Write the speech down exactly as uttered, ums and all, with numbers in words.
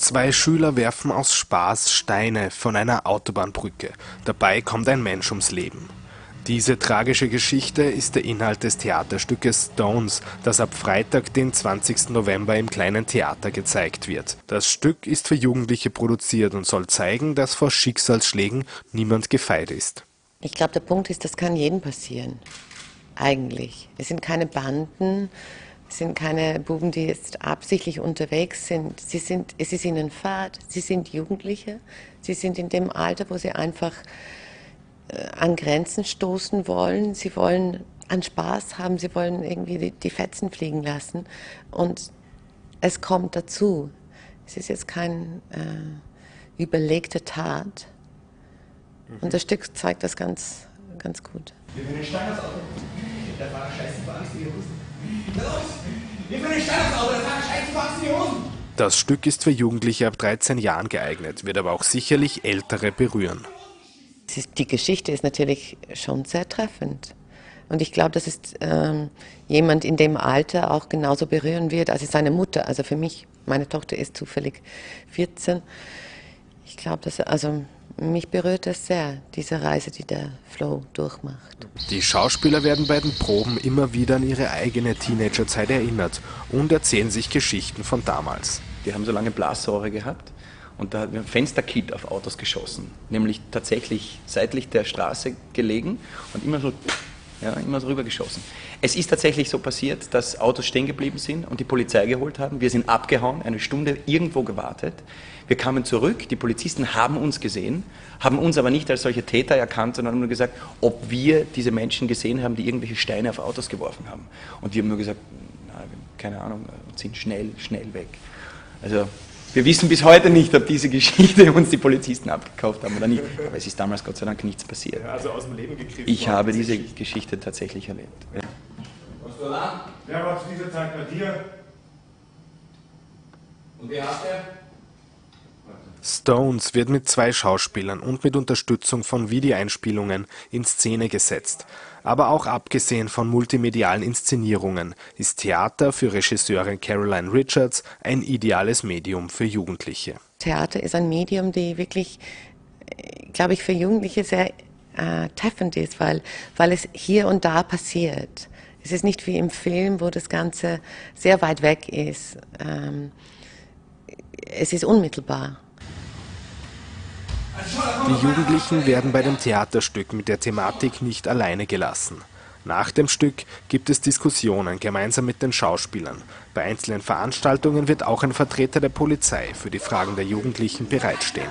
Zwei Schüler werfen aus Spaß Steine von einer Autobahnbrücke. Dabei kommt ein Mensch ums Leben. Diese tragische Geschichte ist der Inhalt des Theaterstückes Stones, das ab Freitag, den zwanzigsten November im Kleinen Theater gezeigt wird. Das Stück ist für Jugendliche produziert und soll zeigen, dass vor Schicksalsschlägen niemand gefeit ist. Ich glaube, der Punkt ist, das kann jedem passieren. Eigentlich. Es sind keine Banden. Es sind keine Buben, die jetzt absichtlich unterwegs sind. Sie sind, es ist ihnen fad, sie sind Jugendliche, sie sind in dem Alter, wo sie einfach äh, an Grenzen stoßen wollen. Sie wollen an Spaß haben, sie wollen irgendwie die, die Fetzen fliegen lassen. Und es kommt dazu. Es ist jetzt keine äh, überlegte Tat. Mhm. Und das Stück zeigt das ganz, ganz gut. Wir können Stein aufs Auto. Der Fahrer scheißt über Angst in die Hosen. Los! Wir können Stein aufs Auto. Der Fahrer scheißt über Angst in die Hosen. Das Stück ist für Jugendliche ab dreizehn Jahren geeignet, wird aber auch sicherlich Ältere berühren. Die Geschichte ist natürlich schon sehr treffend. Und ich glaube, dass es ähm, jemand in dem Alter auch genauso berühren wird, als seine Mutter. Also für mich, meine Tochter ist zufällig vierzehn. Ich glaube, dass also mich berührt das sehr, diese Reise, die der Flo durchmacht. Die Schauspieler werden bei den Proben immer wieder an ihre eigene Teenagerzeit erinnert und erzählen sich Geschichten von damals. Die haben so lange Blasrohre gehabt und da hat ein Fensterkit auf Autos geschossen, nämlich tatsächlich seitlich der Straße gelegen und immer so, ja, immer so rüber geschossen. Es ist tatsächlich so passiert, dass Autos stehen geblieben sind und die Polizei geholt haben. Wir sind abgehauen, eine Stunde irgendwo gewartet. Wir kamen zurück, die Polizisten haben uns gesehen, haben uns aber nicht als solche Täter erkannt, sondern haben nur gesagt, ob wir diese Menschen gesehen haben, die irgendwelche Steine auf Autos geworfen haben. Und wir haben nur gesagt, na, keine Ahnung, und sind schnell, schnell weg. Also wir wissen bis heute nicht, ob diese Geschichte uns die Polizisten abgekauft haben oder nicht. Aber es ist damals Gott sei Dank nichts passiert. Ja, also aus dem Leben gekriegt. Ich habe diese Geschichte, Geschichte tatsächlich erlebt. Ja. Hast du Alarm? Wer war zu dieser Zeit bei dir? Und wer hat er? Stones wird mit zwei Schauspielern und mit Unterstützung von Videoeinspielungen in Szene gesetzt. Aber auch abgesehen von multimedialen Inszenierungen ist Theater für Regisseurin Caroline Richards ein ideales Medium für Jugendliche. Theater ist ein Medium, die wirklich, glaube ich, für Jugendliche sehr äh, treffend ist, weil, weil es hier und da passiert. Es ist nicht wie im Film, wo das Ganze sehr weit weg ist. Ähm, es ist unmittelbar. Die Jugendlichen werden bei dem Theaterstück mit der Thematik nicht alleine gelassen. Nach dem Stück gibt es Diskussionen gemeinsam mit den Schauspielern. Bei einzelnen Veranstaltungen wird auch ein Vertreter der Polizei für die Fragen der Jugendlichen bereitstehen.